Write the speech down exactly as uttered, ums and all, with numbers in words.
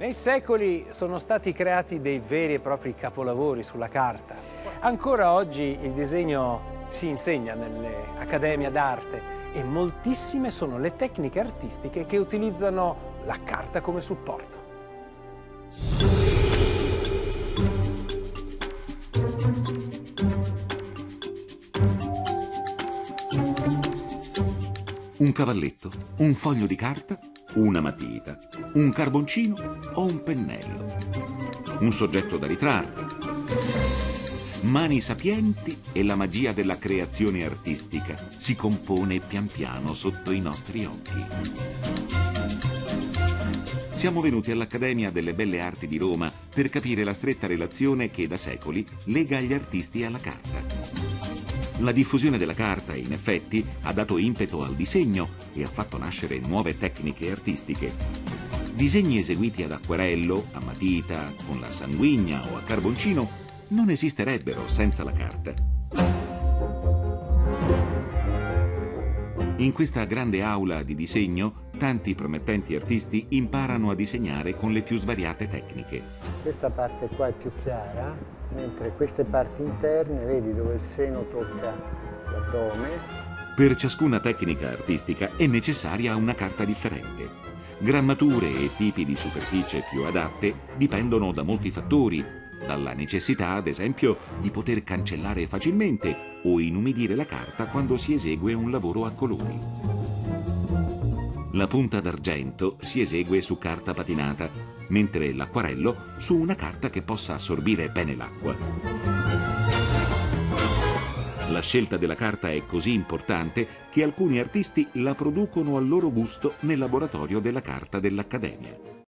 Nei secoli sono stati creati dei veri e propri capolavori sulla carta. Ancora oggi il disegno si insegna nelle accademie d'arte e moltissime sono le tecniche artistiche che utilizzano la carta come supporto. Un cavalletto, un foglio di carta, una matita, un carboncino o un pennello. Un soggetto da ritrarre. Mani sapienti e la magia della creazione artistica si compone pian piano sotto i nostri occhi. Siamo venuti all'Accademia delle Belle Arti di Roma per capire la stretta relazione che da secoli lega gli artisti alla carta. La diffusione della carta, in effetti, ha dato impeto al disegno e ha fatto nascere nuove tecniche artistiche. Disegni eseguiti ad acquerello, a matita, con la sanguigna o a carboncino non esisterebbero senza la carta. In questa grande aula di disegno, tanti promettenti artisti imparano a disegnare con le più svariate tecniche. Questa parte qua è più chiara, mentre queste parti interne, vedi dove il seno tocca l'addome. Per ciascuna tecnica artistica è necessaria una carta differente. Grammature e tipi di superficie più adatte dipendono da molti fattori, dalla necessità, ad esempio, di poter cancellare facilmente o inumidire la carta quando si esegue un lavoro a colori. La punta d'argento si esegue su carta patinata, mentre l'acquarello su una carta che possa assorbire bene l'acqua. La scelta della carta è così importante che alcuni artisti la producono al loro gusto nel laboratorio della carta dell'Accademia.